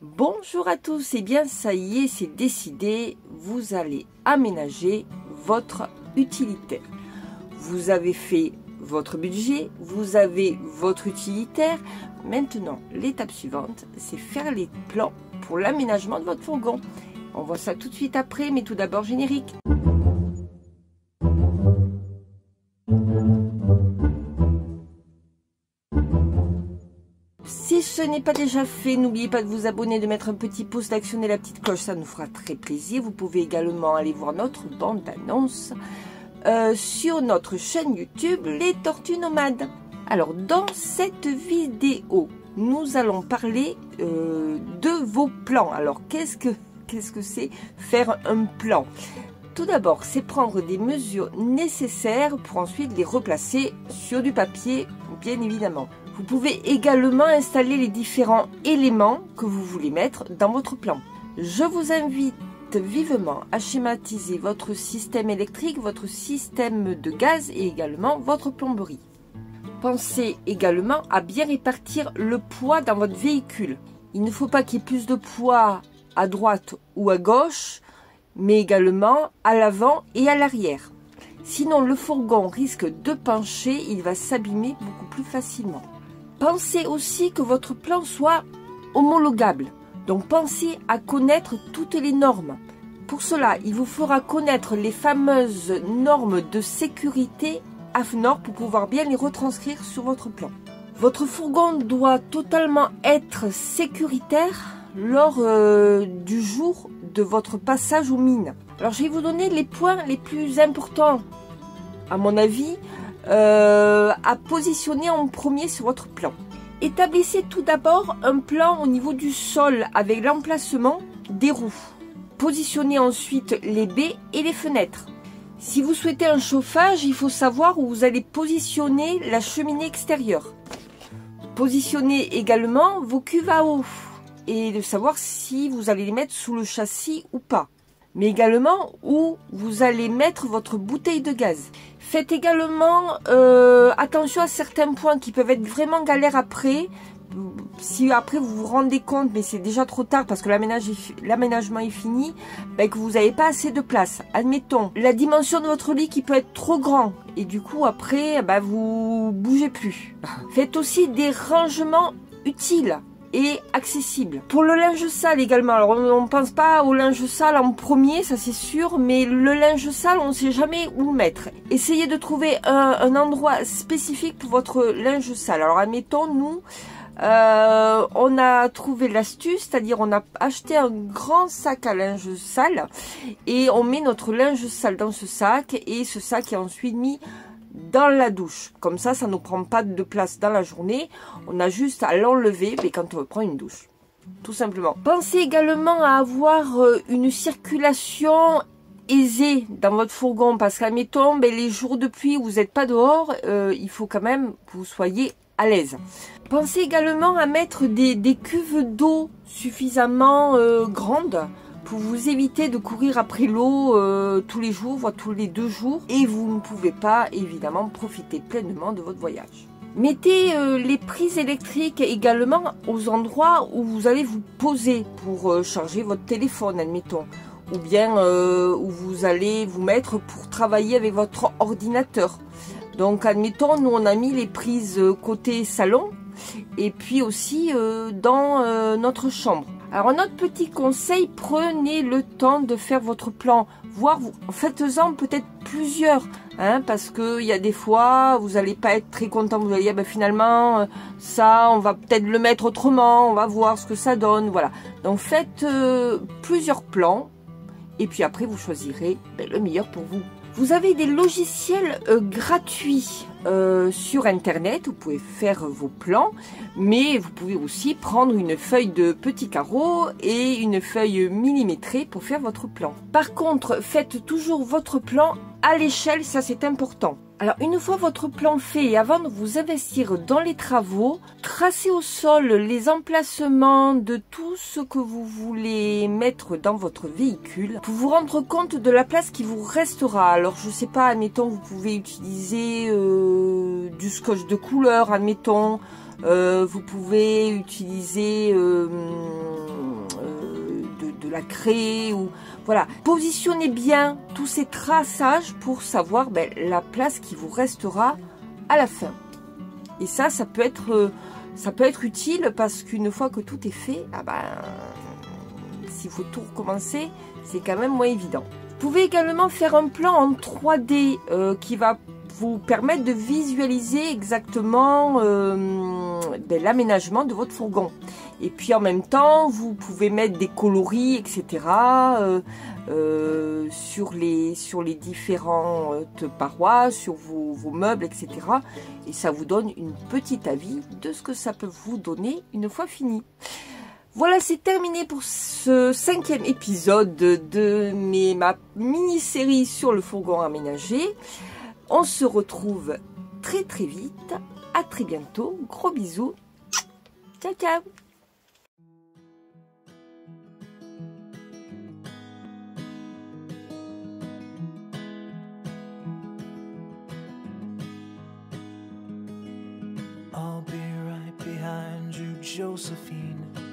Bonjour à tous, et bien ça y est, c'est décidé, vous allez aménager votre utilitaire. Vous avez fait votre budget, vous avez votre utilitaire. Maintenant, l'étape suivante, c'est faire les plans pour l'aménagement de votre fourgon. On voit ça tout de suite après, mais tout d'abord générique. Si ce n'est pas déjà fait, n'oubliez pas de vous abonner, de mettre un petit pouce, d'actionner la petite cloche, ça nous fera très plaisir. Vous pouvez également aller voir notre bande d'annonces sur notre chaîne YouTube Les Tortues Nomades. Alors dans cette vidéo, nous allons parler de vos plans. Alors qu'est-ce que c'est faire un plan? Tout d'abord, c'est prendre des mesures nécessaires pour ensuite les replacer sur du papier, bien évidemment. Vous pouvez également installer les différents éléments que vous voulez mettre dans votre plan. Je vous invite vivement à schématiser votre système électrique, votre système de gaz et également votre plomberie. Pensez également à bien répartir le poids dans votre véhicule. Il ne faut pas qu'il y ait plus de poids à droite ou à gauche, mais également à l'avant et à l'arrière. Sinon, le fourgon risque de pencher, il va s'abîmer beaucoup plus facilement. Pensez aussi que votre plan soit homologable. Donc pensez à connaître toutes les normes. Pour cela, il vous faudra connaître les fameuses normes de sécurité AFNOR pour pouvoir bien les retranscrire sur votre plan. Votre fourgon doit totalement être sécuritaire lors du jour de votre passage aux mines. Alors je vais vous donner les points les plus importants, à mon avis, à positionner en premier sur votre plan. Établissez tout d'abord un plan au niveau du sol avec l'emplacement des roues. Positionnez ensuite les baies et les fenêtres. Si vous souhaitez un chauffage, il faut savoir où vous allez positionner la cheminée extérieure. Positionnez également vos cuves à eau et de savoir si vous allez les mettre sous le châssis ou pas, mais également où vous allez mettre votre bouteille de gaz. Faites également attention à certains points qui peuvent être vraiment galères après. Si après vous vous rendez compte, mais c'est déjà trop tard parce que l'aménagement est fini, ben que vous n'avez pas assez de place. Admettons, la dimension de votre lit qui peut être trop grand et du coup après, ben vous bougez plus. Faites aussi des rangements utiles et accessible. Pour le linge sale également, alors on ne pense pas au linge sale en premier, ça c'est sûr, mais le linge sale, on ne sait jamais où le mettre. Essayez de trouver un endroit spécifique pour votre linge sale. Alors admettons, nous, on a trouvé l'astuce, c'est-à-dire on a acheté un grand sac à linge sale et on met notre linge sale dans ce sac et ce sac est ensuite mis dans la douche. Comme ça, ça ne nous prend pas de place dans la journée. On a juste à l'enlever quand on prend une douche, tout simplement. Pensez également à avoir une circulation aisée dans votre fourgon. Parce qu'à mettons, les jours de pluie où vous n'êtes pas dehors, il faut quand même que vous soyez à l'aise. Pensez également à mettre des cuves d'eau suffisamment grandes pour vous éviter de courir après l'eau tous les jours, voire tous les 2 jours, et vous ne pouvez pas évidemment profiter pleinement de votre voyage. Mettez les prises électriques également aux endroits où vous allez vous poser pour charger votre téléphone, admettons, ou bien où vous allez vous mettre pour travailler avec votre ordinateur. Donc admettons, nous on a mis les prises côté salon et puis aussi dans notre chambre. Alors un autre petit conseil, prenez le temps de faire votre plan, voire faites-en peut-être plusieurs, hein, parce qu'il y a des fois, vous n'allez pas être très content, vous allez dire finalement ça, on va peut-être le mettre autrement, on va voir ce que ça donne, voilà. Donc faites plusieurs plans et puis après vous choisirez le meilleur pour vous. Vous avez des logiciels gratuits sur internet, vous pouvez faire vos plans, mais vous pouvez aussi prendre une feuille de petits carreaux et une feuille millimétrée pour faire votre plan. Par contre, faites toujours votre plan à l'échelle, ça c'est important. Alors une fois votre plan fait et avant de vous investir dans les travaux, tracez au sol les emplacements de tout ce que vous voulez mettre dans votre véhicule pour vous rendre compte de la place qui vous restera. Alors je sais pas, admettons vous pouvez utiliser du scotch de couleur, admettons vous pouvez utiliser de la craie ou voilà. Positionnez bien tous ces traçages pour savoir ben, la place qui vous restera à la fin. Et ça, ça peut être utile parce qu'une fois que tout est fait, ah ben, s'il faut tout recommencer, c'est quand même moins évident. Vous pouvez également faire un plan en 3D qui va vous permettre de visualiser exactement ben, l'aménagement de votre fourgon. Et puis en même temps, vous pouvez mettre des coloris, etc. Sur les différentes parois, sur vos meubles, etc. Et ça vous donne une petite avis de ce que ça peut vous donner une fois fini. Voilà, c'est terminé pour ce 5e épisode de ma mini-série sur le fourgon aménagé. On se retrouve très très vite. À très bientôt. Gros bisous. Ciao, ciao. I'll be right behind you, Josephine.